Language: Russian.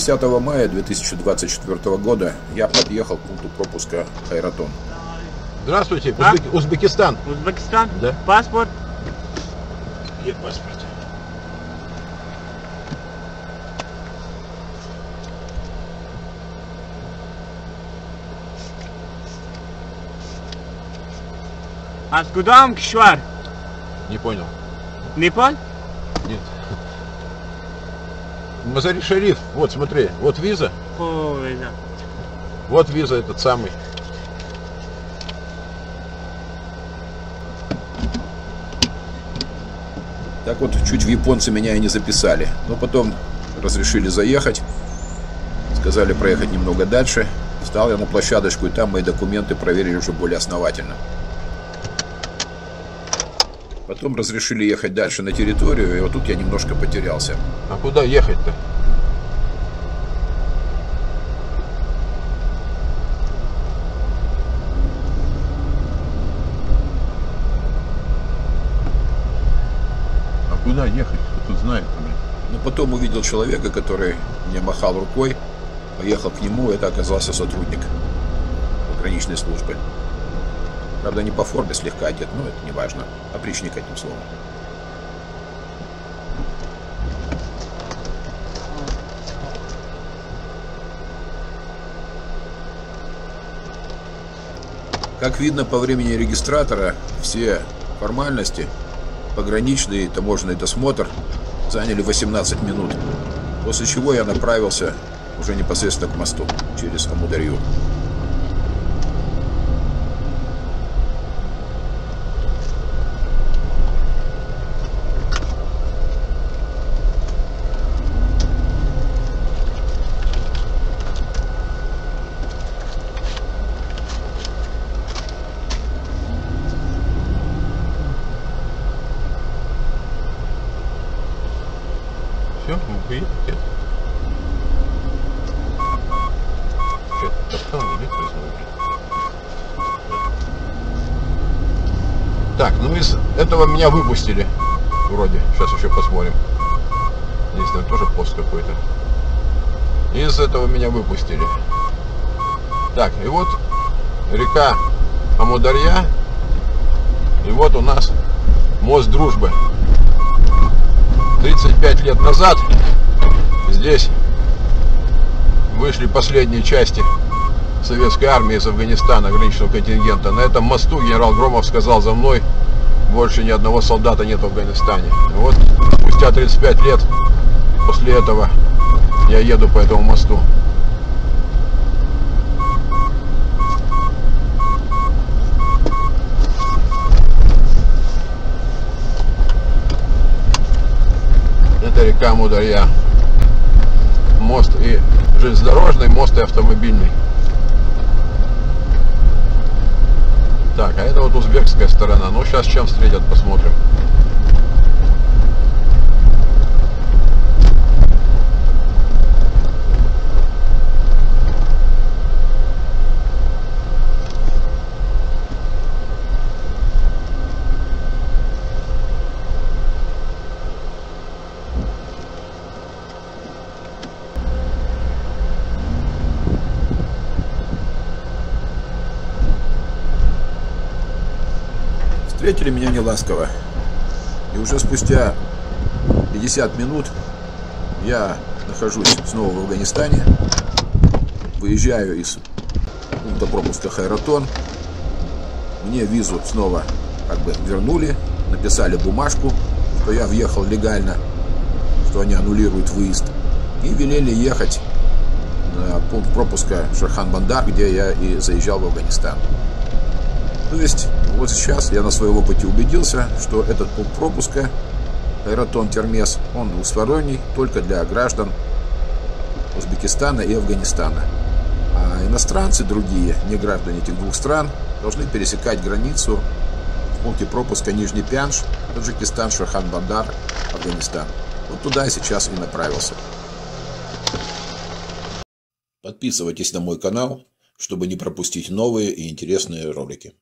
10 мая 2024 года я подъехал к пункту пропуска Хайратон. Здравствуйте, Узбекистан. Узбекистан? Да. Паспорт? Нет паспорта. Откуда он кишвар? Не понял. Непаль? Нет. Мазари-Шариф, вот смотри, вот виза. О, виза. Вот виза этот самый. Так вот, чуть в японцы меня и не записали. Но потом разрешили заехать. Сказали проехать немного дальше. Встал я на площадочку, и там мои документы проверили уже более основательно. Потом разрешили ехать дальше на территорию, и вот тут я немножко потерялся. А куда ехать-то? А куда ехать? Кто тут знает? Ну, потом увидел человека, который мне махал рукой, поехал к нему, и это оказался сотрудник пограничной службы. Правда, не по форме, слегка одет, но это не важно. Опричник одним словом. Как видно по времени регистратора, все формальности, пограничный и таможенный досмотр заняли 18 минут, после чего я направился уже непосредственно к мосту через Амударью. Так, ну из этого меня выпустили вроде. Сейчас еще посмотрим. Здесь, наверное, тоже пост какой-то. Из этого меня выпустили. Так, и вот река Амударья. И вот у нас мост Дружбы. 35 лет назад здесь вышли последние части советской армии из Афганистана, ограниченного контингента. На этом мосту генерал Громов сказал: за мной больше ни одного солдата нет в Афганистане. Вот спустя 35 лет после этого я еду по этому мосту. Это река Амударья. Мост и железнодорожный, мост и автомобильный. Так, а это вот узбекская сторона. Ну, сейчас чем встретят, посмотрим. Встретили меня неласково, и уже спустя 50 минут я нахожусь снова в Афганистане, выезжаю из пункта пропуска Хайратон, мне визу снова как бы вернули, написали бумажку, что я въехал легально, что они аннулируют выезд, и велели ехать на пункт пропуска Шерхан-Бандар, где я и заезжал в Афганистан. То есть, вот сейчас я на своем опыте убедился, что этот пункт пропуска, Хайратон Термес, он двусторонний только для граждан Узбекистана и Афганистана. А иностранцы, другие, не граждане этих двух стран, должны пересекать границу в пункте пропуска Нижний Пянж, Таджикистан, Шерхан-Бандар, Афганистан. Вот туда я сейчас и направился. Подписывайтесь на мой канал, чтобы не пропустить новые и интересные ролики.